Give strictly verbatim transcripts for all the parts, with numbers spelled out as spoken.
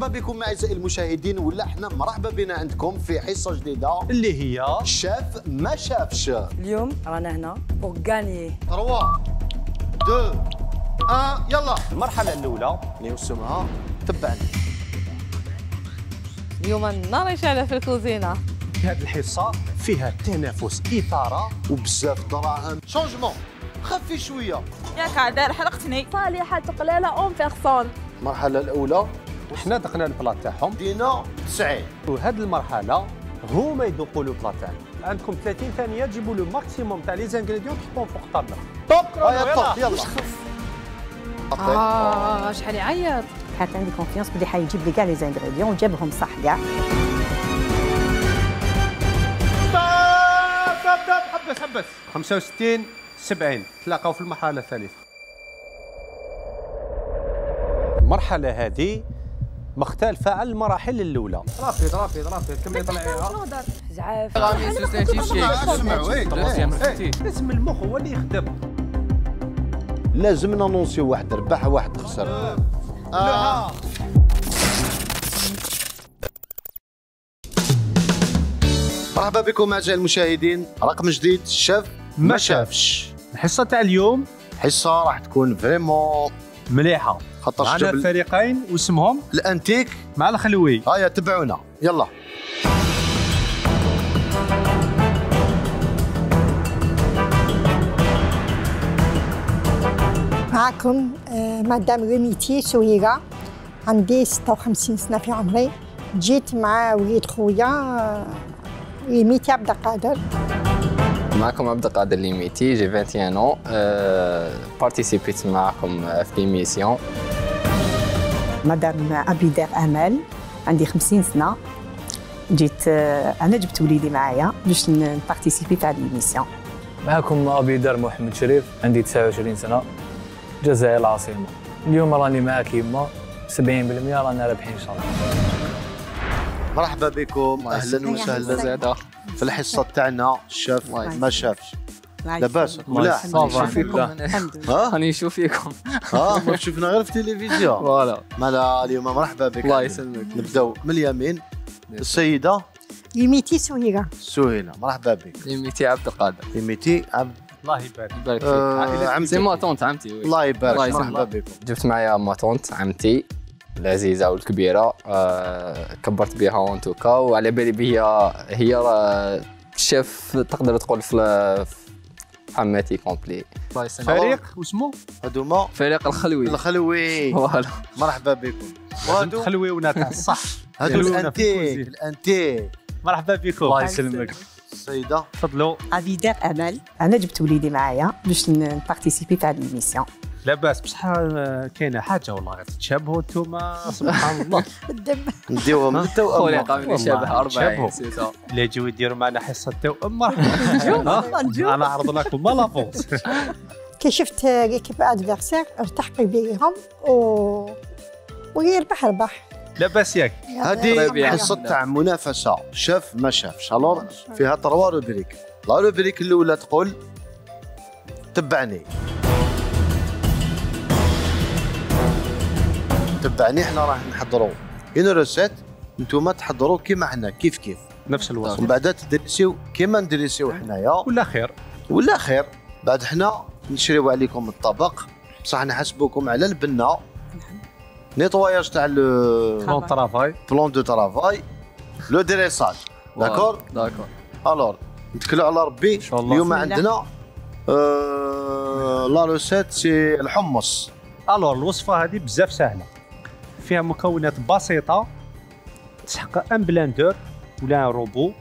مرحبا بكم اعزائي المشاهدين، ولا احنا مرحبا بنا عندكم في حصه جديده اللي هي شاف ما شافش. اليوم رانا هنا بور غانيي ثلاثة اثنين واحد. يلا المرحله الاولى اللي وسمها تبعني. اليوم النار شعله في الكوزينه. هذه الحصه فيها تنافس، اثاره وبزاف دراهم. شونجمون خفي شويه ياك عدار، حرقتني. صالحه تقلاله اون بيرسون. المرحله الاولى وحنا دقنا البلاط تاعهم دينا تسعين، وهذه المرحله هما يدقوا له البلاط تاعهم. عندكم ثلاثين ثانيه تجيبوا له الماكسيموم تاع لي زانغريديون تحطهم فوق الطابله. طوب يلا يلا اه شحال يعيط. حتى عندي كونفيونس بلي حيجيب لي كاع لي زانغريديون، جابهم صح كاع. حبس حبس. خمسة وستين سبعين تلاقاو في المرحله الثالثه. المرحله هذه مختلفه على المراحل الاولى. رافد رافد رافد كملي طلعيها. زعاف لازم المخ هو اللي يخدم. لازم ننونسيو واحد ربح واحد خسر. اه مرحبا بكم اعزائي المشاهدين، رقم جديد شاف ما شافش. الحصه تاع اليوم حصه راح تكون فريمون مليحه، خاطر معنا فريقين واسمهم الانتيك مع الخلوي. هيا تبعونا يلا. معكم مدام ريميتي سويرة، عندي ستة وخمسين سنه في عمري. جيت مع وليد خويا ريميتي عبد القادر. معكم عبد القادر ليميتي، جي واحد وعشرين عام. أه، بارتيسيبيت معكم في ليميسيون. مدام أبي دار أمل، عندي خمسين سنة. جيت أنا جبت وليدي معايا باش نبارتيسيبي في هذه ليميسيون. معكم أبي دار محمد شريف، عندي تسعة وعشرين سنة، جزائر العاصمة. اليوم راني معاك يما، سبعين بالمية رانا رابحين إن شاء الله. مرحبا بكم، أهلا وسهلا زادا في الحصه تاعنا شاف ما شافش. لاباس ملاح نشوف فيكم. ها راني نشوف فيكم. ها ما شفنا غير في التلفزيون. فوالا مالا اليوم مرحبا بك. الله يسلمك. نبداو من اليمين السيده يميتي سهيره. سهيره مرحبا بك. يميتي عبد القادر. يميتي عبد الله يبارك يبارك فيك. عمتي ما طونت عمتي. الله يبارك مرحبا بكم. جبت معايا ما طونت عمتي العزيزه والكبيره، آه كبرت بها اون توكا. وعلى بالي بها هي راه شاف، تقدر تقول في حماتي كومبلي. فريق واسمو هذوما فريق الخلوي. الخلوي فوالا مرحبا بكم. هادو الخلوي ونتاع الصح. هادو الانتيك. الانتيك مرحبا بكم. الله يسلمك. السيده تفضلوا. ابي دار امل، انا جبت وليدي معايا باش نبارتيسيبي في هذه الميسيون. لاباس بصح كاينه حاجه والله غير تشابهوا انتوما سبحان الله. الدم نديوهم للتوأم. قاموا يشابه أربعين سته اللي يجيو يديروا معنا حصه التوأم. مرحبا انا عرض لكم مالافونس. كي شفت ليكيب ادفيرسير التحقي بيهم و ويربح ربح. لاباس ياك. هذه حصه تاع منافسه شاف ما شافش. الور فيها تروا روبريك. لا روبريك الاولى تقول تبعني. تبعني احنا راح نحضروا هنا روسيت، انتم تحضروا كيما حنا كيف كيف نفس الوصف، ومن بعد تدرسيو كيما ندرسيو حنايا. ولا خير ولا خير. بعد حنا نشريو عليكم الطبق بصح نحاسبوكم على البنه. نيطواياج تاع لو بلون ترافاي. بلون دو ترافاي لو دريساج. داكور داكور. الور نتكلوا على ربي ان شاء الله. اليوم عندنا لا روسيت سي الحمص. الور الوصفه هذه بزاف سهله، فيها مكونات بسيطة تسحق ان بلاندور ولا روبو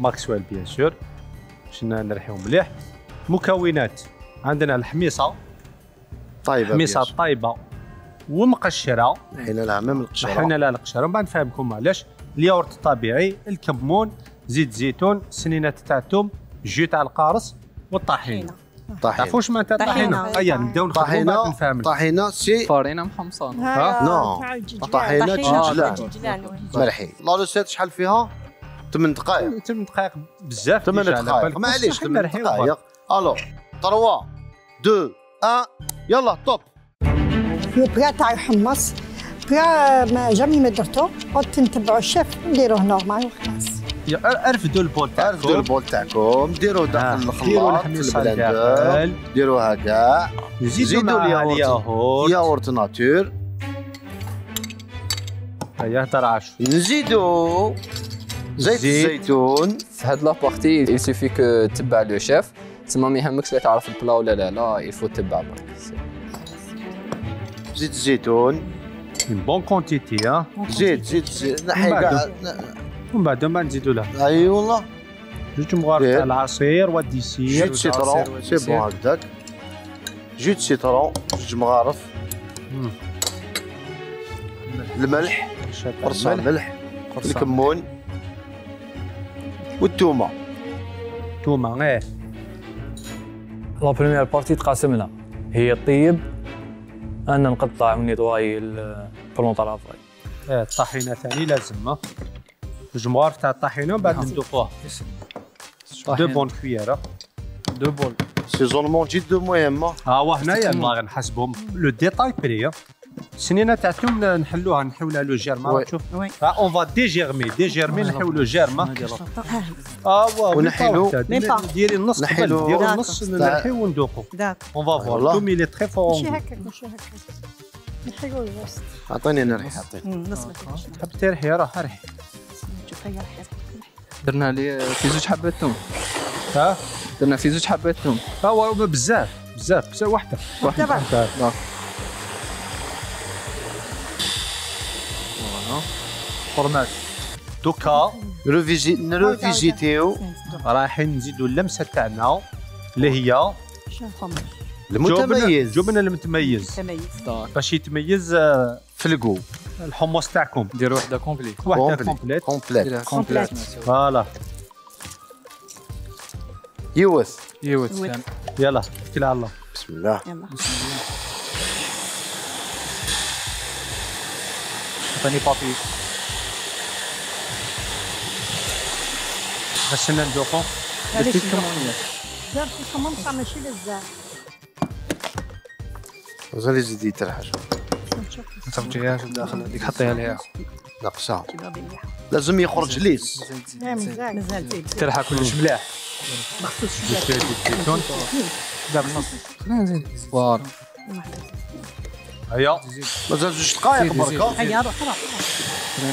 ماكسويل بيان سور باش نريحو مليح. مكونات عندنا الحميصة طايبة، الحميصة طايبة ومقشرة، حينا لها ميم القشرة، حينا لها القشرة من بعد نفهمكم علاش. الياورت الطبيعي، الكمون، زيت الزيتون، سنينات تاع الثوم، جو تاع القارص والطحين. طحينة تعرفوش معناتها الطحينة؟ أيا نبداو نخدمو نفهمو. الطحينة سي فرينة محمصانة. نو الطحينة دجاج ملحي. لا روسيت شحال فيها؟ ثمان دقائق. ثمان دقائق بزاف. ثمان دقائق معليش ثمان دقائق. ألو ثلاثة اثنين واحد يلا. توب. لو بلا تاع الحمص يا جميل مدرته قلت نتبعوا الشيف نديروه نورمال وخلاص. عرفدوا البول تاعكم عرفدوا البول تاعكم ديروه داخل الخلاط في البلاندر ديروه هكا زيدوا الياغورت ياغورت ناتور هيا طرعش نزيدوا زيت الزيتون. في هاد لابارتي يسيفي كو تبع لو شيف تما ما يهمكش لا تعرف البلا ولا لا لا يفوت تبع برك. زيت الزيتون اون بون كونتيتي ها زيت زيت زيت نحي كاع ومن بعد ما نزيدو لها اي والله جوج مغارف تاع العصير والديسير والسيترون سي بون هكذاك جوج سيترون جوج مغارف الملح قرص الملح الكمون والثومه الثومه ايه. لا بريمير بارتي تقاسمنا هي الطيب انا نقطع ونيطواي البرونطالاف ايه. الطحينه ثاني لازم جوج مغارف تاع الطحينه ومن بعد ندوقوها دو بون كوييره دو بون سيزونمون جدا مهمه. ها هو هنايا ما نحسبهم لو ديتاي بري السنينه تاع الثوم نحلوها نحولها لو جيرما شوف اون فا ديجيرمي ديجيرمي نحولو جيرما اه واو ونحيلو نديري النص قبل نديرو النص نحيو وندوقو اون فا فوا الثوم لي تري فور ماشي هكاك ماشي هكاك نحيو الوسط. عطيني انا ريحه عطيني نص حب تريحي راه ريحي شوف هي ريحي درنا لي في زوج حبات ثوم ها درنا في زوج حبات ثوم ها هو بزاف بزاف بزاف وحده وحده فرماج دوكا نرفيجيتيو رايحين نزيدوا اللمسه تاعنا اللي هي المتميز جبن المتميز باش يتميز في الكو الحمص تاعكم ديروا وحده كومبليت وحده كومبليت كومبليت كومبليت فوالا يوث يوث يلا توكل على الله بسم الله بسم الله. عطيني بابي باش ندوقو درتي الكمونيه درتي الكمون بصح ماشي بزاف وزالي زيدي حتى حاجه ما تبغيهاش لداخل هذيك حطيها لها ناقصه لازم يخرج ليس مزال مزال ترحى كلش ملاح مخصوص شويه الزيتون دابا نص خلينا نزيد الصبار هيا مازال جوج دقائق بركه هيا روح روح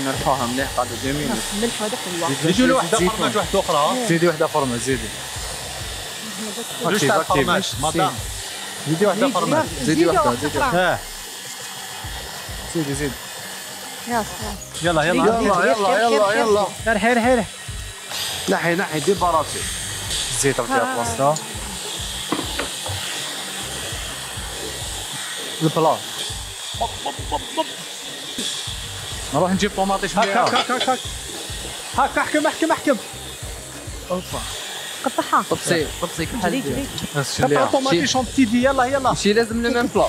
نرفعها مليح بعد جميل الملح هذاك هو يجي له وحده فرماج وحده اخرى زيدي وحده فرماج زيدي جوج تاع الفرماج مدام زيدي وحده فرماج زيدي وحده زيدي ها زيدي زيدي يلا يلا يلا يلا يلا يلا رحي رحي رحي نحي نحي دير براسي الزيت رجع بلاصتها البلاط نروح نجيب طوماطيش معاها هاك هاك هاك هاك احكم احكم احكم اوبا قطعها طبسي طبسي كحل قطع طوماطيش اون بتي دي يلا يلا ماشي لازم لو ميم بلا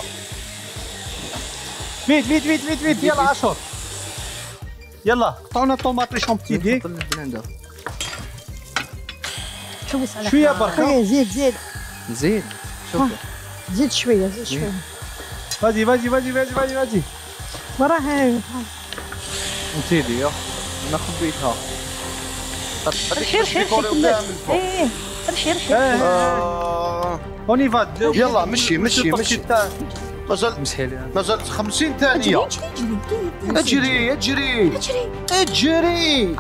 فيت فيت فيت فيت فيت يلا عشر يلا قطعونا طوماطيش اون بتي دي شويس على شويه بركه زيد زيد زيد شوف زيد شويه زيد شويه فازي فازي فازي فازي فازي فازي وراها نتيدي يا انا خبيتها رحي رحي ايه رحي رحي اوني فاد يلا مشي مشي مشي مازال مازال خمسين ثانية اجري اجري اجري اجري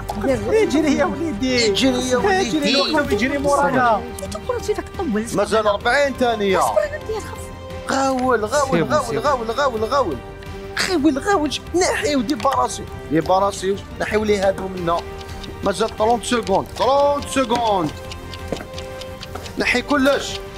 يا وليدي اجري يا وليدي الوقت يجري مورانا مازال أربعين ثانية غاول غاول غاول غاول غاول غاول غاول غاول نحيو دي براسي دي براسي نحيو لي هادو منا مازال ثلاثين سكوند ثلاثين سكوند نحي كلش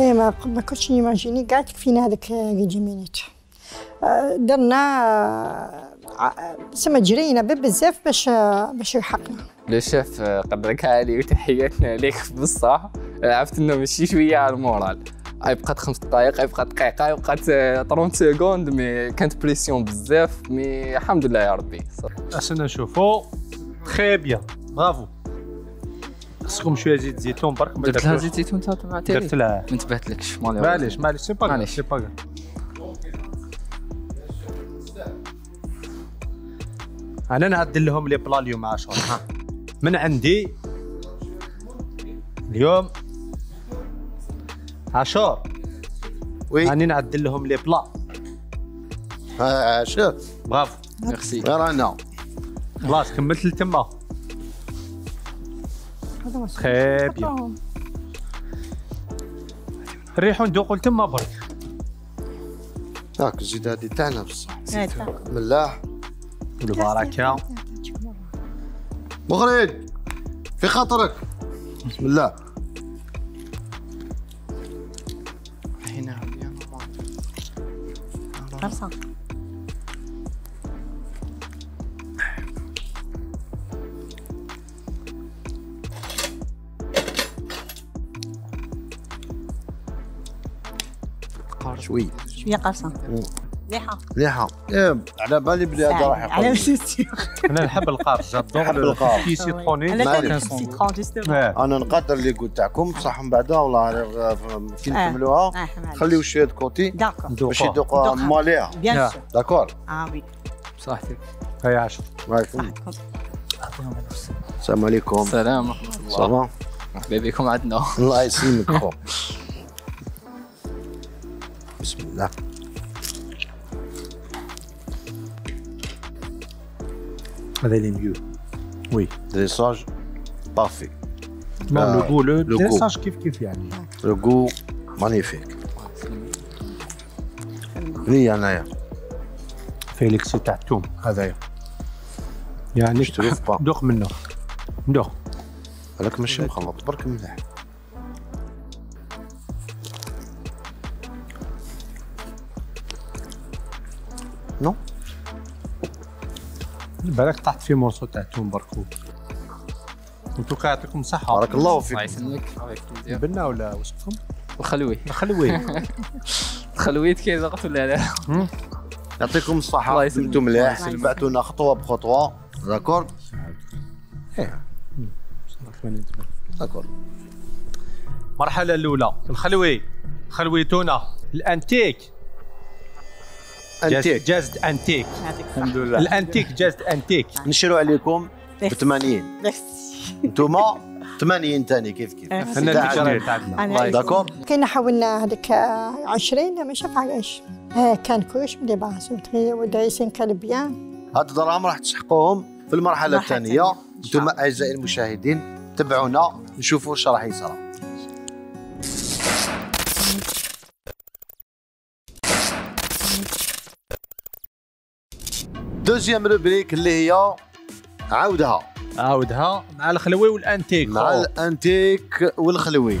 ايه ما ما كنتش نيماجيني كاع تكفينا هذاك الجميلات درنا سما جرينا بزاف باش باش يحقنا. الشاف قدرك عالي وتحياتنا ليك بصح. عرفت انه ماشي شويه على المورال. بقات خمس دقائق، بقات دقيقه، بقات ثلاثين سكوند، مي كانت بريسيون بزاف، مي الحمد لله يا ربي. عشان نشوفو تري بيان، برافو. خصكم شويه زيت زيتون برك. درت لها زيت زيتون تاع مع تيري. درت لها. ما انتبهتلكش مالي. معليش معليش سي با كاع سي با كاع. انا نعدل لهم لي بلا اليوم مع شهر من عندي اليوم عاشور. وي راني نعدل لهم لي بلا عاشور. برافو ميرسي. رانا خلاص كملت لتما. تري بيان. نريحو ندوقو لتما برك. هاك الزيت هادي تاعنا بصح. ملاح بالبركه. مغرد في خاطرك. بسم الله. هنا بيان نورمال. شويه شويه قرصه مليحه مليحه. على بالي بلي هذا راح يقول على بالي. انا نحب القارص جادور القارص كي سيتروني. انا نقدر لي كو تاعكم بصح من بعد والله كي نكملوها خليو شويه كوتي باش يذوقوها ماليها. داكور. اه وي بصحتك. هيا عشرة. وعليكم السلام. عليكم السلام ورحمه الله. صباح مرحبا بكم عندنا. الله يسلمك خو. بسم الله. هذا اللي ميو. وي دريساج بارفي. مام لو غو لو دريساج كيف كيف يعني. لو غو مانيفيك. لي انايا. فيليكسي تاع التوم هذايا. يعني دوق منه. دوق. هذاك ماشي مخلط برك مليح. نو بالك طحت في مرصو تاع التوم بركو. انتوكا يعطيكم الصحة. بارك الله فيك. الله يسلمك. بنا ولا وصفكم؟ الخلوي. الخلوي. الخلوي تكيزقت ولا لا؟ يعطيكم الصحة. الله يسلمك. انتم مليح سبعتونا خطوة بخطوة. داكور؟ ايه. داكور. المرحلة الأولى الخلوي. خلويتونا الأنتيك. أنتيك. جازد أنتيك. الحمد لله. الأنتيك جازد أنتيك. نشروا عليكم ب ثمانين. انتوما ثمانين ثاني كيف كيف. حنا اللي تاعنا. داكور. كاين حاولنا هذيك عشرين ما شافهاش. كان كلش من باس ودايسين كان بيان. هاد الدراهم راح تسحقوهم في المرحلة الثانية. انتوما أعزائي المشاهدين تبعونا نشوفوا واش راح يصرى. دوزيام روبريك اللي هي عاودها عاودها مع الخلوي والانتيك. مع الانتيك والخلوي.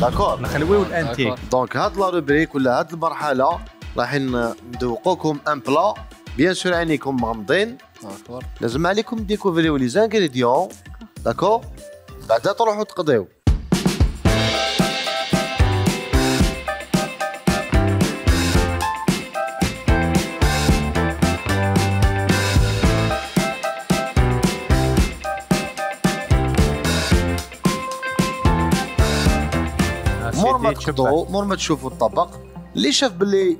داكور. الخلوي والانتيك. دونك هاد لا روبريك ولا هاد المرحله راح ندوقوكم ان بلا بيان سور عينيكم مغمضين. داكور. لازم عليكم ديكوفريو لي زانغريديون. داكور. بعدا تروحوا تقضيو. مور ما تشوفوا الطبق اللي شاف باللي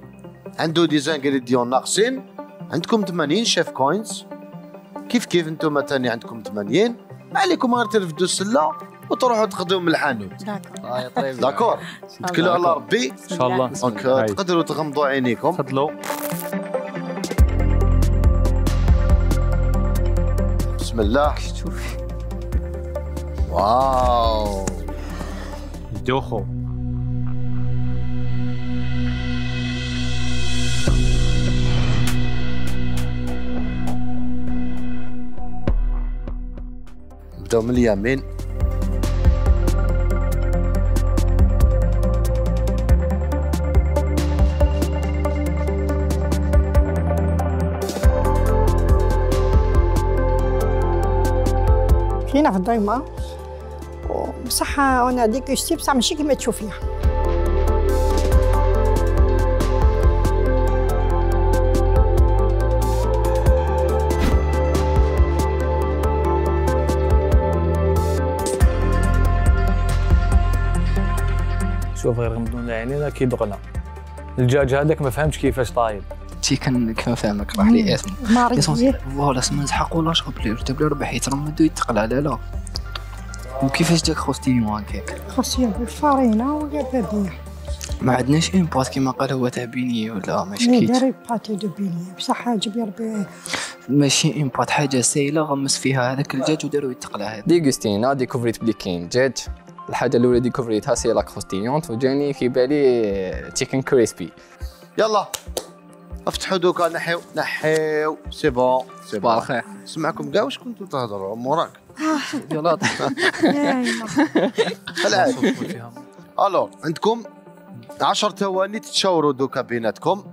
عنده دي زانغريديون ناقصين عندكم ثمانين شاف كوينز كيف كيف انتم ثاني عندكم ثمانين. ما عليكم غير ترفدوا السله وتروحوا تاخذوهم من الحانوت. داكور. داكور. توكلوا على ربي ان شاء الله. دونك تقدروا تغمضوا عينيكم. تفضلوا. بسم الله. شوفي واو يدوخوا. نبداو من اليمين. هنا في الضيمه وبصحة وانا هذيك شتي بصح ماشي كيما تشوفيها. شوف غير غمضنا عينينا كيدقنا الدجاج هذاك ما فهمتش كيفاش طايب. تي كان كما فهمك راح لي اسمه ليسونسيال والله لا سمع نسحق ولا نشرب ليه جبت لي ربح يترمد ويتقلع. لا لا وكيفاش جاك خوستيون هكاك؟ خوستيون بالفارينه والزباديه ما عندناش اون بواط كيما قال هو تاع بينيه ولا ماشي كيت داري باتي دو بينيه بصح جيب يا ربي ماشي اون بواط حاجه سايله غمس فيها هذاك الدجاج وداروا يتقلع. هذا ديغستينا ديكوفريت بلي كاين دجاج. الحاجه الاولى ديكوفريتها سي لا كروستيون وجاني كيبالي تشيكن كريسبي. يلا افتحوا دوكا نحيو نحيو سي بون سي بون خير سمعكم كاع واش كنتو تهضروا موراك. يلا خلاص الو عندكم عشر ثواني تتشاوروا دوكا بيناتكم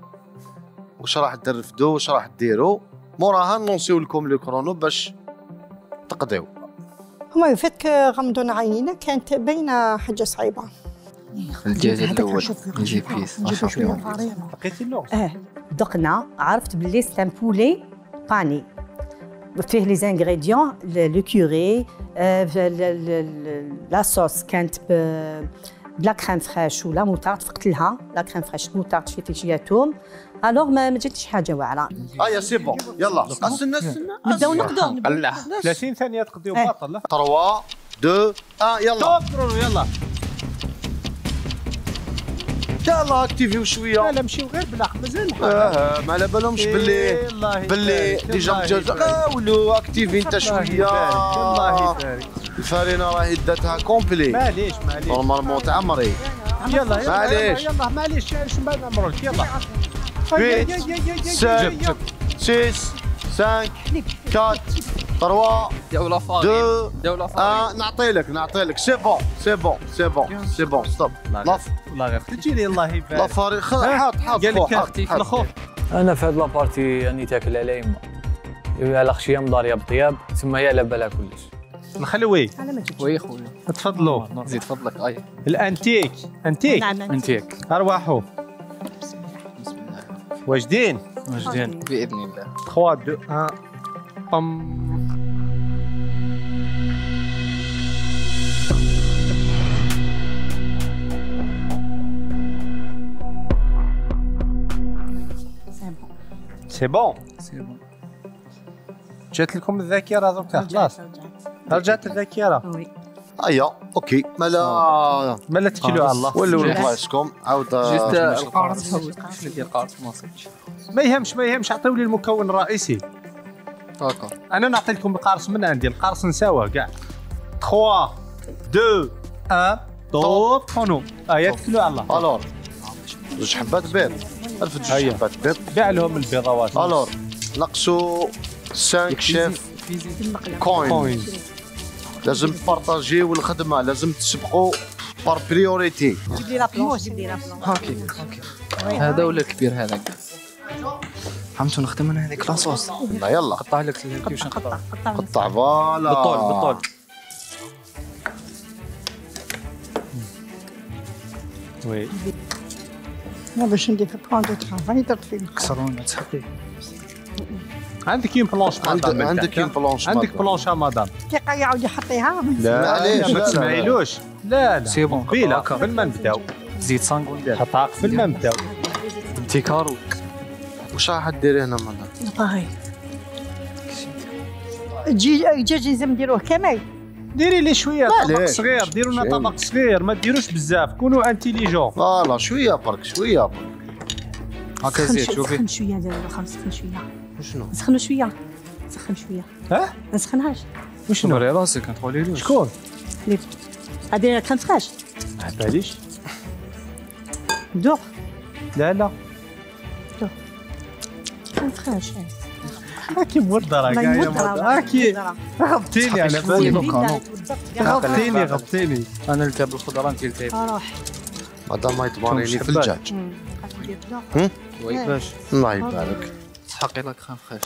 واش راح ترفدوا واش راح ديروا موراها نونسيو لكم لو كرونو باش تقضيو. هما فاتك غمضونا عينينا كانت باينه حاجه صعيبه. الدجاج الاول جي بيس لقيتي اللغز؟ اه دقنا عرفت بلي سان بولي باني فيه لي زانغريديون لو كوري لا صوص كانت بلا كريم فريش ولا موطارد فقتلها لا كريم فريش موطارد شفت فيها توم الوغ ما جاتش حاجه واعره. اه يا سي بون يلا استنى استنى نبداو نقضوا ثلاثين ثانيه تقضيو باطل. ثلاثة اثنين واحد يلا يلا يلا اكتيفيو شويه. لا لا مشيو غير بلاح مازال الحال. اه ما على بالهمش باللي باللي ديجا مجازا ولو اكتيفي انت شويه. الله يبارك الفارينه راهي داتها كومبلي. معليش معليش نورمالمون تعمري. يلا يلا معليش يلا معليش شو بعد نمرك يلا. ثمانية سبعة ستة خمسة أربعة دوله فارين دوله فارين نعطي لك نعطي لك سي بون سي بون سي بون سي بون ستوب. لا غير تجيني الله يبارك لا فارين حاط حاط الخوف. انا في هاد لابارتي راني تاكل على يما على خشيه مضاريه بطياب تما هي على بالها كلش. الخلوي وي خويا تفضلوا زيد فضلك. اي الانتيك انتيك انتيك ارواحو واجدين واجدين باذن الله. ثلاثة اثنين واحد بام. سي بون سي بون جات لكم الذاكره دوكا خلاص رجعت الذاكره. وي ايا اوكي مالا مالا تكلوا على الله ولوا راسكم عاود جست القارص شنو ديال القارص ما وصلتش ما يهمش ما يهمش عطيو لي المكون الرئيسي داكور انا نعطي لكم القارص من عندي. القارص نساوه كاع. ثلاثة اثنين واحد طوب خونو. ايا تكلوا على الله. الور جوج حبات بيض ألف جوج حبات بيض بيع لهم البيضاوات. الور نقصوا خمسة شيف كوينز لازم تبارطاجيو الخدمه لازم تسبقوا بار بريوريتي. جيب لي لابلون جيب لي لابلون. اوكي اوكي هذا ولا الكبير هذاك حمتو نخدم انا هذيك لاصوص. يلا يلا قطع لك كيفاش نقطع قطع فوالا بالطول بالطول. وي انا باش ندير في بلان دو ترافاي درت فيه كسرونه تحطيه. عندك اون بلونش مدام عندك اون بلونش عندك بلونش مدام كي يعاود يحطيها. لا علاش ما تسمعيلوش لا لا سي بون قبيله قبل ما نبداو زيت سانغوين حطها قبل ما نبداو. انتي كاروت واش راح ديري هنا مدام؟ باهي الدجاج الدجاج لازم نديروه كامل. ديري لي شويه طبق صغير ديروا لنا طبق صغير ما ديروش بزاف كونوا انتيليجون. فوالا شويه برك شويه برك هكا زيد شوفي سخن شويه دابا خمس سخن شويه شنو؟ نسخنو شوية نسخن شوية ها؟ ما نسخنهاش وشنو؟ ري راسك ما تقوليلوش شكون؟ حليب غادي كريم فراش؟ ما عباليش دوق لا لا دوق كريم فراش هاكي مودة راك يا مودة هاكي غبتيني على بالي غبتيني غبتيني أنا اللي تاب الخضرة أنت اللي تاب روح مادام ما يطبريني في الدجاج. وي باش الله يبارك تحقي لك خام خير.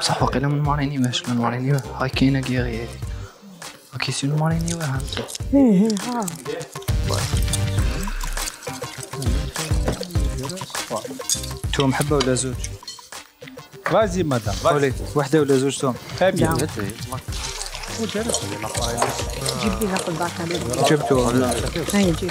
صح واقيلا من ماريني واش من ماريني هاي كاينه كيغي هادي اوكي سي ماريني واه ايه ها توم حبه ولا زوج فازي مدام وليد وحده ولا زوج توم فابيان جيب لي هاك الباكالوريا جبتو هاي جيب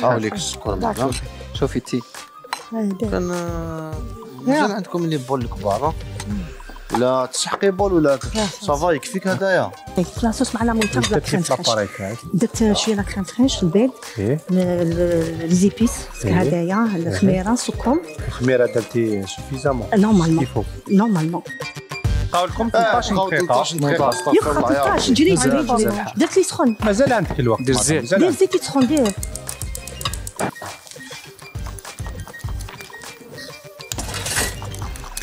حاوليك السكر مره شوفي تي انا مازال عندكم لي بول الكبار ولا تسحقي بول ولا صافا يكفيك هدايا بلاصوص مع لا مونتاج درت شويه لا كريم فريش البيض ليزيبيس هدايا الخميره سكر الخميره درتي سوفيزامون نورمالمون نورمالمون قاولكم ثلاثطاش دقيقة ثلاثطاش جري درت لي سخون مازال عندك الوقت دير زيت دير زيت يسخن دير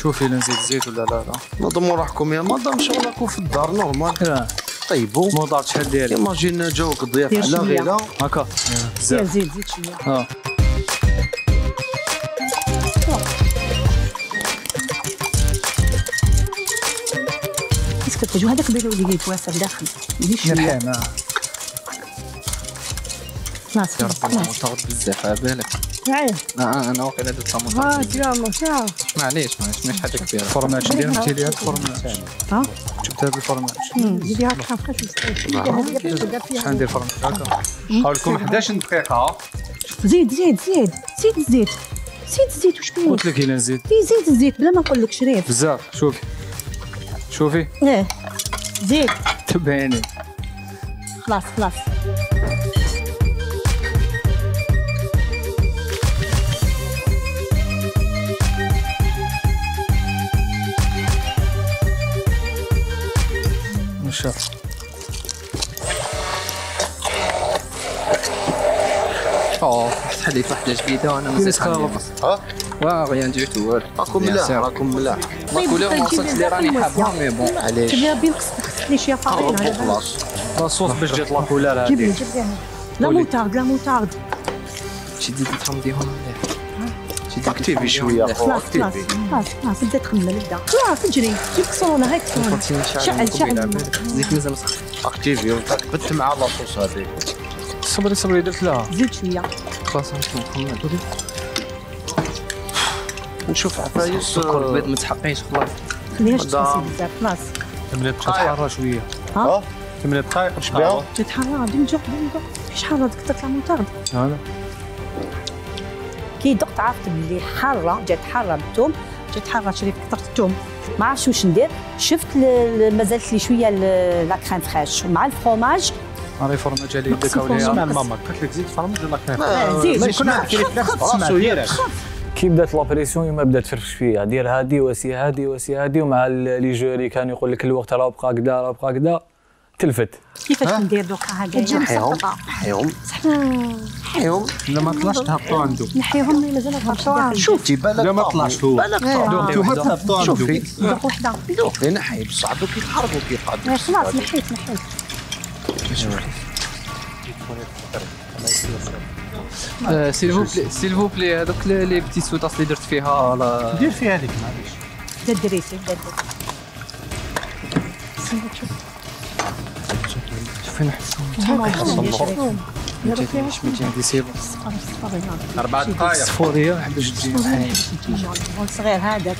شوفي لا نزيد زيت ولا لا لا نظموا روحكم يا مدام شغلكم في الدار نورمال طيبوا مدار شحال ديالك ايماجين جوك الضيافه على غيله هكا زيد زيد زيد شويه اه اسكو تجو هذاك بيلو اللي يتواسى داخل يرحم اه خلاص يا ربي متغض بزاف على بالك ايه اه انا واقيلا درت طماطم معليش معليش ماشي حاجه كبيره الفورماج ديالهم تي ليها الفورماج ها جبتها بالفورماج ديريها بحال بحال شحال ندير فرماج هكا قاولكم احداش دقيقه زيد زيد زيد زيد الزيت زيد الزيت واش بيه قلت لك الا نزيد زيد الزيت بلا ما نقول لك شريف بزاف شوفي شوفي ايه زيد تبعيني خلاص خلاص شوف اوه فتحت لي واحده جديده وانا مازال خالص ها واغي نديت والو راكم ملاح راكم ملاح ماكولير وصلت لي راني حابه مي بون علاش تبغي بين خصك لي شي فارين على خلاص الصوص باش جات لاكولا هذه جيب لي جيب لي لا موتارد لا موتارد شي ديتي تخمديهم مليح اكتيفي شويه اكتيفي خلاص خلاص بدا تخمم بدا خلاص تجري جيب كسرونه هاك كسرونه شعل شعل زيت مازال اكتيفي وتبت مع لاصوص هذيك صبري صبري درت لها زيد شويه خلاص نخمم نشوف عفايس السكر البيض ما تحقيش خلاص خليهاش تسخن بزاف خلاص تملي تتحرى شويه ها تملي دقائق واش بها تتحرى غادي نجوق غادي نجوق شحال هذيك تطلع مترد هذا كي دقت عرفت بلي حاره جات حاره بالثوم جات حاره شريف كثرت الثوم ما عرفتش واش ندير شفت مازالت لي شويه لا كريم فريش مع الفرماج راه الفرماج اللي يدك ولا مع ماما قالت لك زيد فرماج ولا كريم زيد ما كنا نحكي لك نفس كي بدات لابريسيون يما بدات تفرفش فيها دير هادي وسي هادي وسي هادي ومع لي جوري كان يقول لك الوقت راه بقى كدا راه بقى كدا تلفت كيفاش ندير دوكا هكايا نحيهم نحيهم نحيهم لا ما طلعش تهبطوا عنده نحيهم لي مازال هبطوا عنده شوفي بالك لا ما طلعش هو بالك هبطوا عنده شوفي دوك وحده دوك نحي بصح دوك يتحركوا كيقعدوا خلاص نحيت نحيت سيل فو بلي سيل فو بلي هذوك لي بتي سوطاس اللي درت فيها دير فيها هذيك معليش بدا دريتي بدا دريتي فين حصلنا؟ أربع دقايق فورية واحدة صغير هذاك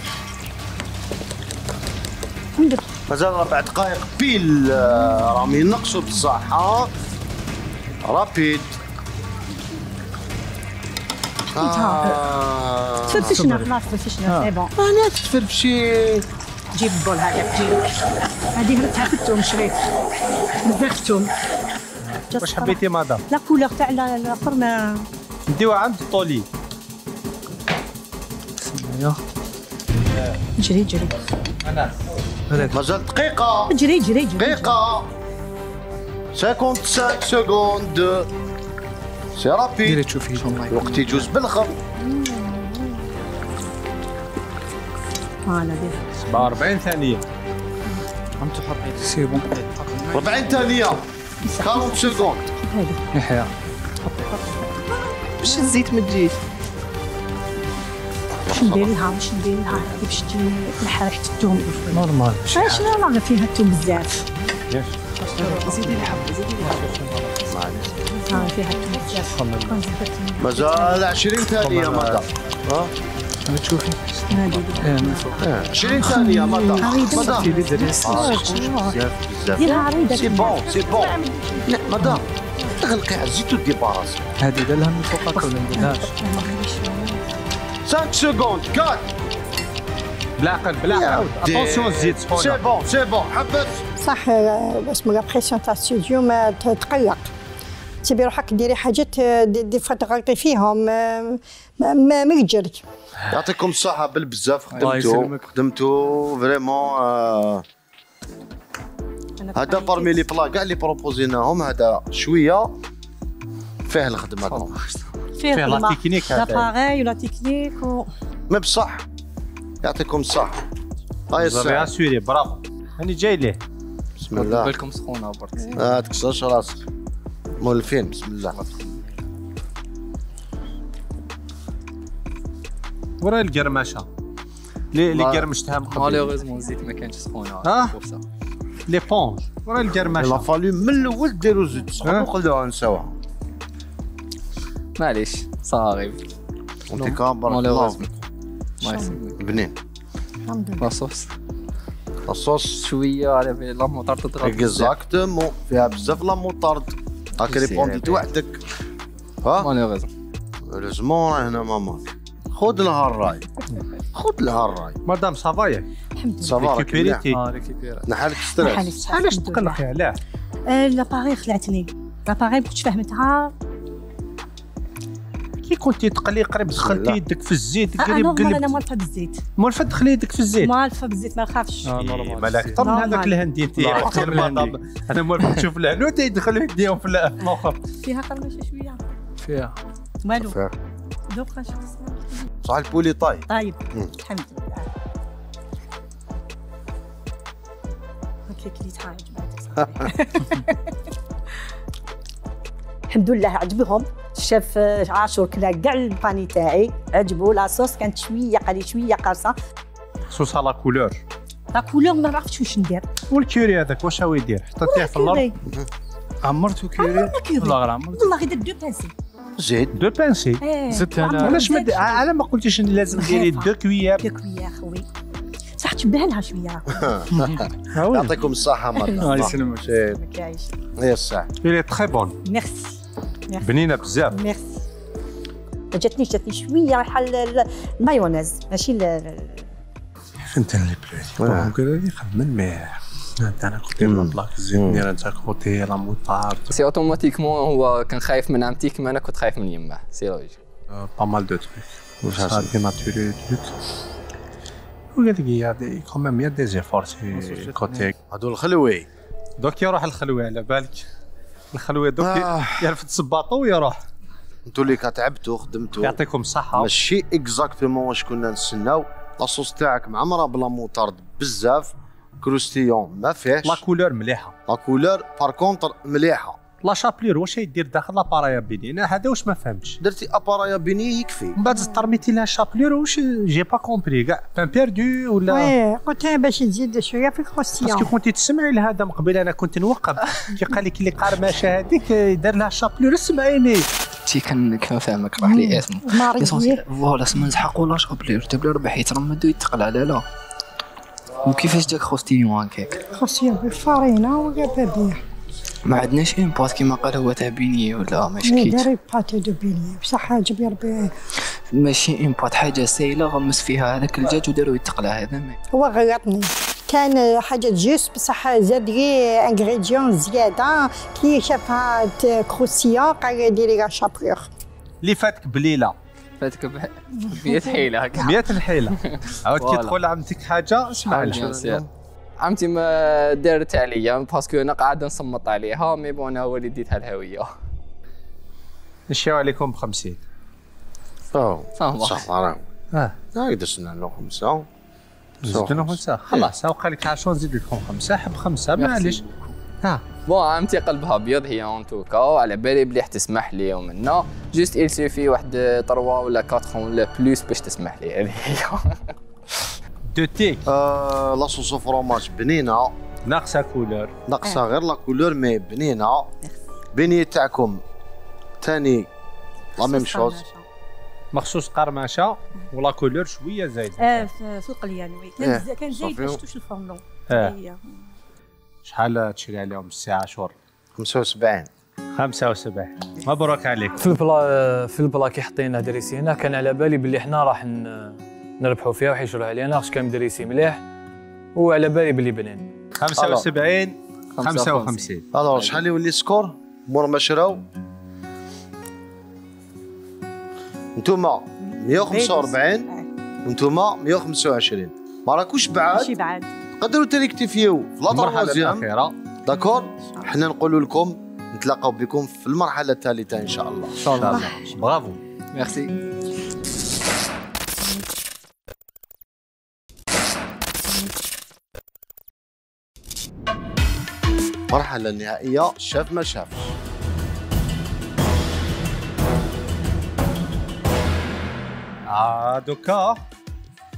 مازال أربع دقايق بيل راهم ينقصوا بصحة رابيد تفرفشنا خلاص تفرفشنا سي بون أنا تفرفشي جيب البول هذاك جيب هذه هرتها في الثوم شريت بزاف الثوم واش حبيتي مدام؟ لا كولور تاع الاخر ما نديوها عند الطولي. سمعيا جري جري انا مازال دقيقة جري جري جري دقيقة خمسة وخمسين سكوند سي رابيد. ديري تشوفي الوقت يجوز بالخف. فوالا دير سبعة وأربعين ثانية. انت حرقيت سي بون أربعين ثانية خمسة وخمسين سكوند. هذه يحيى باش الزيت ما تجيش. باش نديريها باش نديريها باش تجي حريحة الثوم نورمال. علاش لا راه فيها الثوم بزاف. زيدي لي حبه زيدي لي حبه. معليش ها فيها الثوم بزاف. مازال عشرين ثانية مدام. ها تشوفي عشرين ثانية مدام. مدام بزاف بزاف. ديرها عريضة. سي بون سي بون. مدام تغلقي على الزيت ودي براسك. هذه دار لها من فوقك ولا ما دارهاش؟ خمسة سكوند أربعة. بالعقل بالعقل. اتونسيون الزيت سخونة. سي بون سي بون حبس. صح باش من لابريسيون تاع الستوديو ما تقلق. تبي روحك ديري حاجات ديفا تغلطي فيهم ما ما تجري. يعطيكم الصحة بالبزاف خدمتو خدمتو فريمون. هذا بارمي لي بلا كاع اللي بروبوزيناهم هذا شويه فيه الخدمه فيه لا تكنيك هذا لاباري ولا تكنيك ما بصح. يعطيكم الصحه. هاي الصحه سوري برافو هاني جاي ليه. بسم الله بالكم سخونه برك ما تكسرش راسك مولفين. بسم الله ورا القرمشه اللي قرمشتها من قبل مالوغيزمون الزيت ما كانش سخونه. ها ليبونج ورا القرمشه. لا فالو من الاول ديروا زيت سخون وخلوها نساوها. معليش صاغي انت كابر الله يسلمك. بنين لاصوص لاصوص شويه على لا موطارد تضرب اكزاكتومون فيها بزاف لا موطارد هاك ريبونديت وحدك. ها مالوغيزمون لازمون هنا ماما خذ لها الراي خذ لها الراي مدام صافايا. الحمد لله ريكوبيريتي نحالك ستريس. علاش تقلقي علاه؟ لاباري خلعتني لاباري ما كنتش فهمتها. كي كنتي تقلي قريب دخلتي يدك في الزيت قريب قلبت. انا مالفه بالزيت مالفه تدخلي يدك في الزيت مالفه بالزيت ما نخافش. مالك اكثر من هذاك الهندي تاعي اكثر المطاب. انا مالفه تشوف العنود يدخلوا يديهم في الاخر فيها قرمشه شويه فيها مالو دوق خاش صح. البولي طايب طايب الحمد لله. هاكا كليتها عجبتك. الحمد لله عجبهم. شاف عاشور كلا كاع الباني تاعي عجبو. لاصوص كانت شويه قليل شويه قارصه صوصه لا كولور لا كولور ما عرفتش واش ندير. والكوري هذاك واش هو يدير؟ حطيتيه في الارض عمرتو كوري والله غير عمرتو والله غير درت بانسي زيد دو بانسي زدت. انا علاش على ما قلتيش لازم ديري دو كويير دو كويير خويا صح تبان لها شويه. يعطيكم الصحه مرة. الله يسلمك يعيش يا صح. هي تري بون ميرسي بنينه بزاف. ميرسي جاتني جاتني شويه ريحه المايونيز ماشي انت اللي بلاتي كذا اللي خمن معاه. انا كنت بلاك زين ندير انت كوتي لا موطار سي اوتوماتيكمون. هو كان خايف من عمتي كما انا كنت خايف من يمه. سي لوجيك با مال دو تروك واش هادي ناتوري تروك وقالك يا دي كوميم يا دي زيفور سي كوتي هادو الخلوي. دوك يروح الخلوي على بالك الخلوي دوك آه. يرفد السباطو ويروح. انتو اللي كتعبتو خدمتو يعطيكم الصحة. ماشي اكزاكتومون واش كنا نستناو. لاصوص تاعك معمرة بلا موطارد بزاف كروستيون ما فيهش. لا كولور مليحة لا كولور بار كونتر مليحة. لا شابلير واش يدير داخل لابارايا بيني انا هذا واش ما فهمتش. درتي ابارايا بيني يكفي من بعد ترميتي لها شابلير واش جي با كومبري كاع بان بيردو ولا. وي قلت لها باش تزيد شويه في الكروستيون باسكو كنتي تسمعي لهذا من قبل انا كنت نوقف كي قال لك اللي قرمشه هذيك دار لها شابلير سمعيني تي كان كنفهمك راح لي اسمه ليسونسيال فوالا سما نسحقوا لا شابلير تبلي ربح يترمدو يتقل على لا. وكيفاش داك كروستيون هكاك كروستيون بالفارينه ولا بابيع ما عندناش اون بواط كيما قال هو تاع بيني ولا ماشي كيت داري باتي دو بيني بصح عجبي ربي ماشي اون بواط حاجه سايله غمس فيها هذاك الدجاج وداروا يتقلى. هذا هو غيطني كان حاجه جوست بصح زاد لي انغريديون زياده كي شافها كروسيون قال ديري لا شابور اللي فاتك بليله فاتك ب مية حيله هكا مية الحيله عاود كي تقول عمتك حاجه اسمع لها عمتي ما دارت عليا باسكو انا قاعده نصمت عليها مي بون انا هو اللي ديتها الهويه نشيو عليكم ب خمسين صافي صافي اه ما يقدرش نعملو خمسه زدنا خمسه خلاص هاو قال لك عشرة نزيد لكم خمسه حب خمسه معليش ها بون عمتي قلبها ابيض هي اون توكا وعلى بالي بلي حتسمح لي يوم منا جوست il suffit واحد ثلاثة ولا أربعة ولا بلوس باش تسمح لي هذه هي دو تيك لا صوص فروماج بنينه ناقصه كولور ناقصه غير لا كولور مي بنينه بنيه تاعكم ثاني لا ميم شوز مخصوص قرمشه ولا كولور شويه زايده اه في القليان وي كان كان جاي باش توش الفورنو هي شحال تشري عليهم الساعه شهور خمسة وسبعين خمسة وسبعين مبروك عليك في البلا في البلا كي حطينا دريسي هنا كان على بالي باللي حنا راح نربحوا فيها وحيشروا علينا خاطر كان دريسي مليح وعلى بالي باللي بنين خمسة وسبعين خمسة وخمسين الوغ شحال يولي سكور مور ما شراو نتوما مية وخمسة وأربعين ونتوما مية وخمسة وعشرين ما راكوش بعاد ماشي بعاد تقدروا تريكتيفيو في لا المرحله الاخيره داكور حنا نقول لكم نتلاقاو بكم في المرحله الثالثه ان شاء الله ان شاء الله برافو ميرسي المرحله النهائيه شاف ما شافش آه دوكا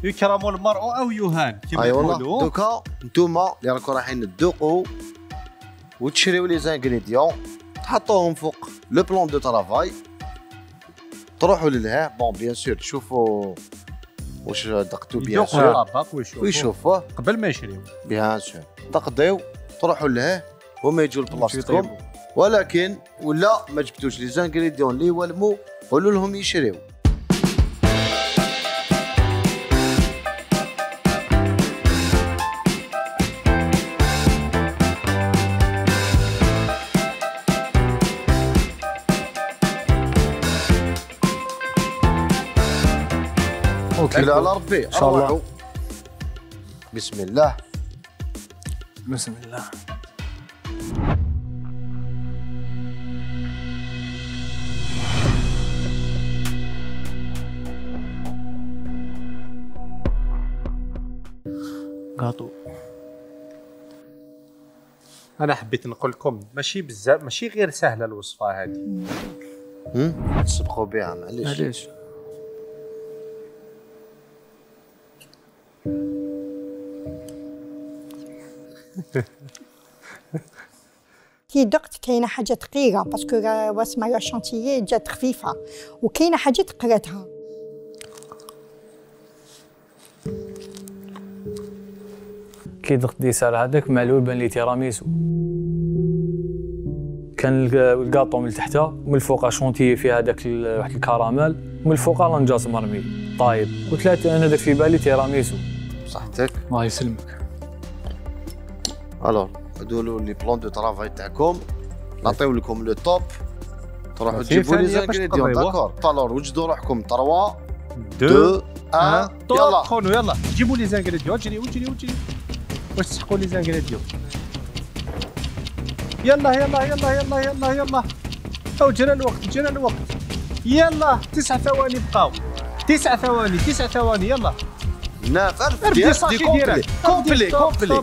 يكرم المرء أو يهان كما يقولوا أيوة دوكا نتوما اللي راكم رايحين تذوقوا وتشريوا لي زانغريديون تحطوهم فوق لو بلون دو ترافاي تروحوا للها بون بيان سور تشوفوا واش دقتوا بيان سور ويشوفوه قبل ما يشريوا بيان سور تقضيو تروحوا للها هما يجوا لبلاصتكم ولكن ولا ما جبتوش لي زانغريديون اللي يولموا قولوا لهم يشريوا إلى على ربي إن شاء الله بسم الله بسم الله قاطو أنا حبيت نقول لكم ماشي بزاف ماشي غير سهلة الوصفة هذه تسبقوا بها معليش معليش كي دقت كاينه حاجه ثقيله باسكو واسمها لا شانتيي جات خفيفه وكاينه حاجه ثقلتها كي دقت ديسار هذاك معلول بان لي تيراميسو كان الكاطو من تحتها ومن فوق شانتيي فيها هذاك واحد الكراميل ومن فوق لانجاز مرمي طايب قلت لها انا داك في بالي تيراميسو بصحتك الله يسلمك الو هادو لي بلون دو ترافاي تاعكم نعطيو لكم لو توب تروحوا تجيبوا لي زانغريديون داكور الور وجدوا روحكم ثلاثة اثنين واحد يلا خونو يلا جيبوا لي زانغريديون جريو جريو جريو واش تسحقوا لي زانغريديون يلا يلا يلا يلا يلا يلا او جرى الوقت جرى الوقت يلا تسع ثواني بقاو تسع ثواني تسع ثواني يلا نافر ديساكي ديريكت كومبلي كومبلي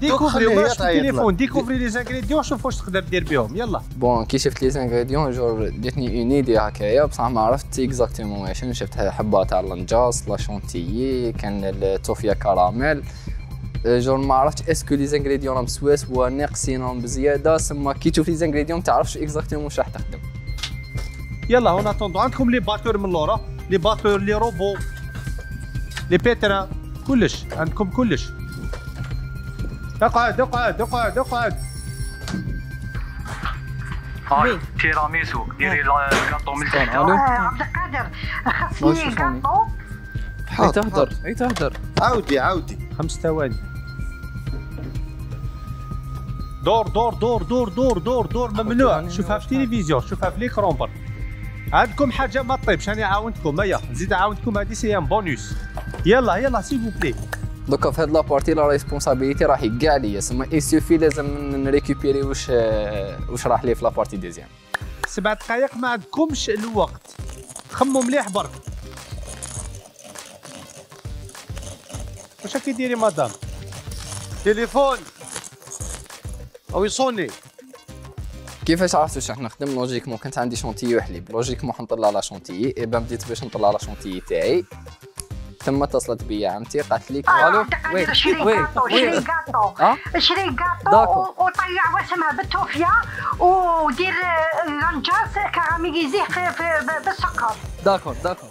ديكوفري واش في التليفون ديكوفري لي زانغريديون شوف واش تقدر دير بهم يلا بون كي شفت لي زانغريديون جور ديتني اون ايدي هكايا بصح ما عرفت اكزاكتومون واش شفت حبه تاع لانجاس لا شونتيي كان التوفيا كراميل جون ما عرفتش اسكو لي زانغريديون راهم سواس ولا ناقصينهم بزياده، سما كي تشوف لي زانغريديون ما تعرفش اكزاكتومون واش راح تخدم. يلا هون اتوندو عندكم لي باتور من لورا، لي باتور، لي روبو، لي بيترا، كلش عندكم كلش. اقعد اقعد اقعد اقعد. هاي تيراميسو ديري الكاطو من تحت. عبد القادر خاصني كاطو. هاي تهدر هاي تهدر. عاودي عاودي. خمس ثواني. دور دور دور دور دور دور دور ممنوع، شوفها في التلفزيون، شوفها في ليكرونبر. عندكم حاجه ما طيبش، انا عاونتكم، هيا نزيد عاونتكم، هذه سي ان بونوس. يلا يلا سي فو بلي. دوكا في هاد لابارتي لا ريسبونسابيليتي راهي كاع عليا، سما يسوفي لازم نريكوبيري واش واش راح لي في لابارتي دوزيام. سبع دقائق ما عندكمش الوقت، خمو مليح برك. واش راكي ديري مدام؟ تليفون او يصوني. كيفاش عرفت واش راح نخدم؟ لوجيكمون كانت عندي شونتيي وحليب، لوجيكمون حنطلع لا شونتيي، ايبا بديت باش نطلع لا شونتيي تاعي. ثم اتصلت بيا عمتي قالت لي الو وي وي شري كاطو شري كاطو وطيع واسمها بالتوفيه ودير لانجاس كراميليزيه بالسكر. داكور داكور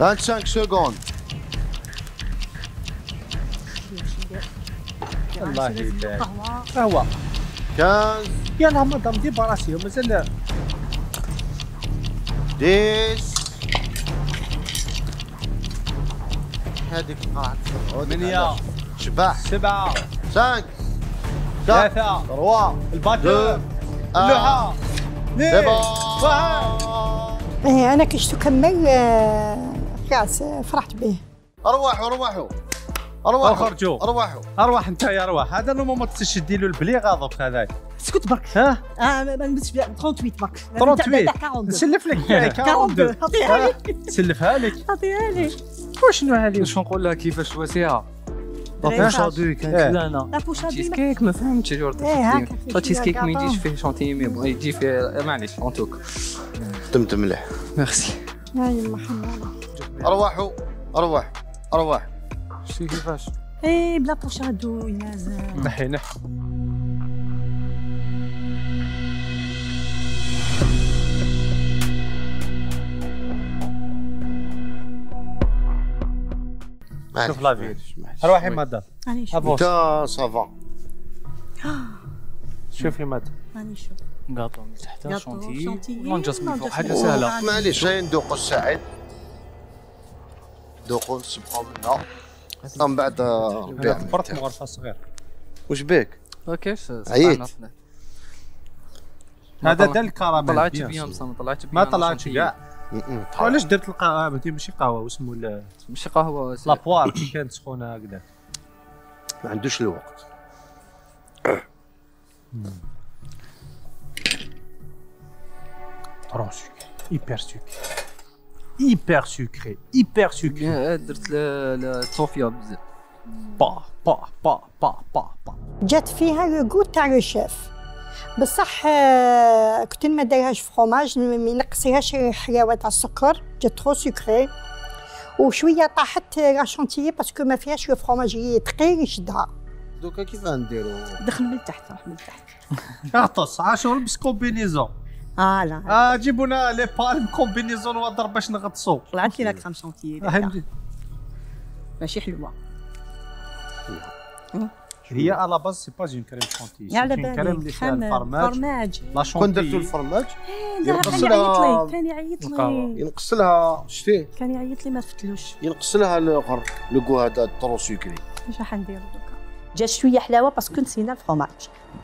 vingt-cinq secondes. الله يبارك. قهوة. quinze. يا لهما ضمدي براسيهم مازال. dix. هذيك قاعد. ثمانية. شباح. سبعة. خمسة. ثلاثة. ثلاثة. الباتر. اللوحة. سي بون. أنا كي شفتو كمل خلاص فرحت به. أرواحوا أرواحوا. اروح خرجوا اروحوا اروح انت يا ارواح هذا لو ما تشدي له البلي غاضب هذاك اسكت برك ها اه ما نبتش ثمانية وثلاثين برك ثمانية وثلاثين نسلف لك اثنين وأربعين حطيها لك نسلفها لك حطيها لك وشنو هذه واش نقول لها كيفاش واسعه لابوشادو كانت لنا تشيز كيك ما فهمتش جورج تشيز كيك ما يجيش فيه شونتيمي بغى يجي فيه معليش اونتوك تمت مليح ميرسي ها يما حنا اروحوا اروح اروح شتي كيفاش؟ ايه بلا بوشادو يا زلمه نحي نحي شوف لا فيديو روحي مدام انت صافا شوفي مدام راني نشوف نقاطو من تحت شونتي ونجسمو فوق حاجه سهله معليش جاي ندوقو الساعد ندوقو نسبقو منها من بعد ربيع فرط مغرفه صغير واش بك؟ كيفاش عييت هذا دا الكراميل ما طلعتش بيهم ما طلعتش كاع علاش درت القهوه ماشي قهوه واسمو ماشي قهوه لابوار كي كانت سخونه هكذا ما عندوش الوقت ترون سكري ايبر سكري hyper sucré hyper sucré درت الصوفيا بزاف با با با با با جات فيها لو غو تاع لو شيف بصح كنت ما دايرهاش فروماج ما نقصيهاش الحلاوه تاع السكر جات ترو سكري وشويه طاحت لا شونتيي باسكو ما فيهاش لو فروماج اللي ثقيل يشدها دوكا كيف غنديرو دخل من تحت راح من تحت اعطس عشرة بسكوبينيزون اه لا اه جيبوا لنا لي بالم كومبينيزون وضرب باش نغطسوا طلعت لي كريم شونتيي ماشي حلوه هي على باز سي با جون كريم شونتيي على بالي فرماج كون درتو الفرماج ينقص لها كان يعيط لي ينقص لها شتي كان يعيط لي ما فتلوش ينقص لها الغر لو هذا الطرو سكري واش راح نديرو دوكا جات شويه حلاوه باسكو نسينا الفرماج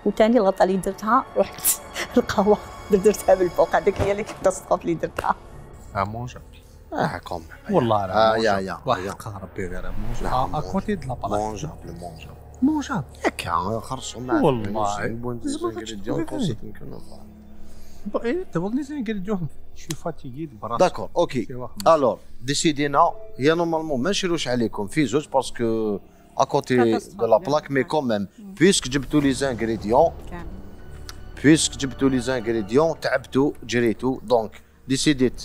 وثاني الغلطه اللي درتها رحت القهوه درتها بالفوق هذيك هي اللي كنت الصقوف اللي درتها امونجا اه كوم والله راه يا يا وحق ربي غير امونجا ا كوتي د لا بلاصه مونجا مونجا مونجا هكا خرجوا معنا والله الانغريديون كونسيت يمكن نضرب اي تبغني الانغريديون شي فاتيغي براسك داكور اوكي الور ديسيدينا هي نورمالمون ما نشيروش عليكم في زوج باسكو ا كوتي دو لا بلاك مي كوميم بويسك جبتو لي زانغريديون بيسك جبتوا لي زانغريديون تعبتوا جريتوا دونك ديسيديت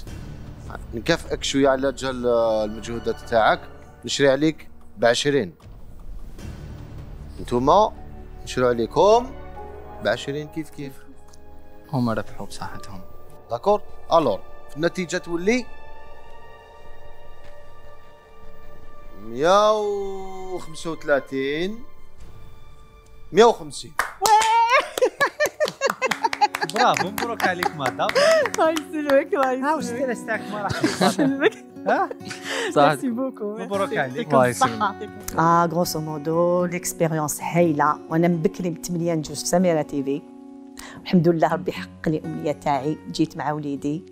نكافئك شويه على جال المجهودات تاعك نشري عليك ب عشرين نتوما نشروا عليكم ب عشرين كيف كيف هما ربحوا بصحتهم داكور الور النتيجه تولي مية وخمسة وثلاثين مية وخمسين برافو مبروك عليك مدام الله يسلمك الله يسلمك ها واش الدرس تاعك ما راح يسلمك ها صافي مبروك عليك الله يسلمك اه غروسو مودو ليكسبيريونس هايله وانا من بكري من ثمانية نجوز في سميرة تي في الحمد لله ربي حقق لي الامنيه تاعي جيت مع وليدي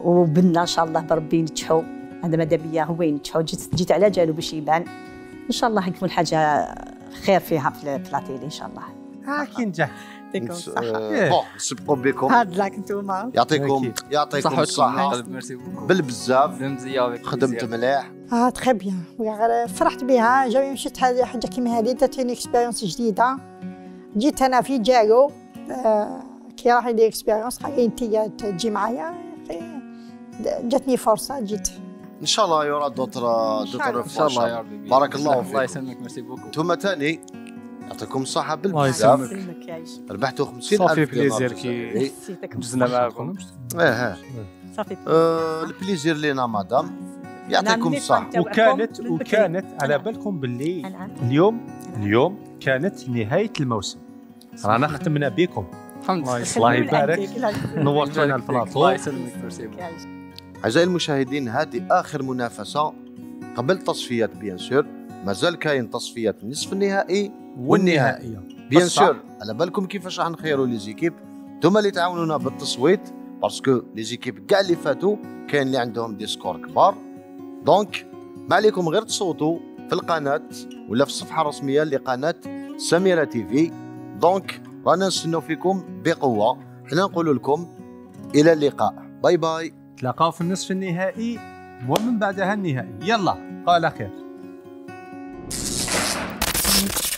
وبنا ان شاء الله بربي ينجحوا هذا ماذا بيا هو ينجحوا جيت, جيت على جالو باش يبان ان شاء الله يكون حاجه خير فيها في التيلي ان شاء الله هاك ينجح يعطيكم الصحة. بون نسبقوا بكم. هاد لاك نتوما. يعطيكم يعطيكم الصحة. بالبزاف. خدمت مليح. اه تخي بيان، فرحت بها، جاوي مشيت حاجة كيما هذه داتني اكسبيريونس جديدة. جيت أنا في جالو كي راح يدير اكسبيريونس قال لي أنت تجي معايا، جاتني فرصة جيت. ان شاء الله يورا دوتر دوتر ان شاء الله يا ربي. بارك الله فيك. الله يسلمك. ميرسي بوكو. انتم ثاني يعطيكم الصحة بالبزاف. الله يسلمك يعيش. ربحتوا خمسين ألف بليزير كي دزنا معاكم. اه صافي البليزير لينا مدام. يعطيكم الصحة. وكانت وكانت على بالكم باللي اليوم اليوم كانت نهاية الموسم. رانا ختمنا بكم. الله يبارك. نورتوا لنا البلاطو. الله يسلمك. ميرسي بوكو. أعزائي المشاهدين، هذه آخر منافسة قبل تصفيات بيان سور. مازال كاين تصفيات النصف النهائي والنهائية بيان سور. على بالكم كيفاش راح نخيروا لي زيكيب، انتوما اللي تعاونونا بالتصويت باسكو لي زيكيب كاع اللي فاتوا كاين اللي عندهم دي سكور كبار. دونك ما عليكم غير تصوتوا في القناة ولا في الصفحة الرسمية لقناة سميرة تي في. دونك رانا نستناو فيكم بقوة. حنا نقول لكم إلى اللقاء، باي باي. تلاقاو في النصف النهائي ومن بعدها النهائي. يلا قال خير.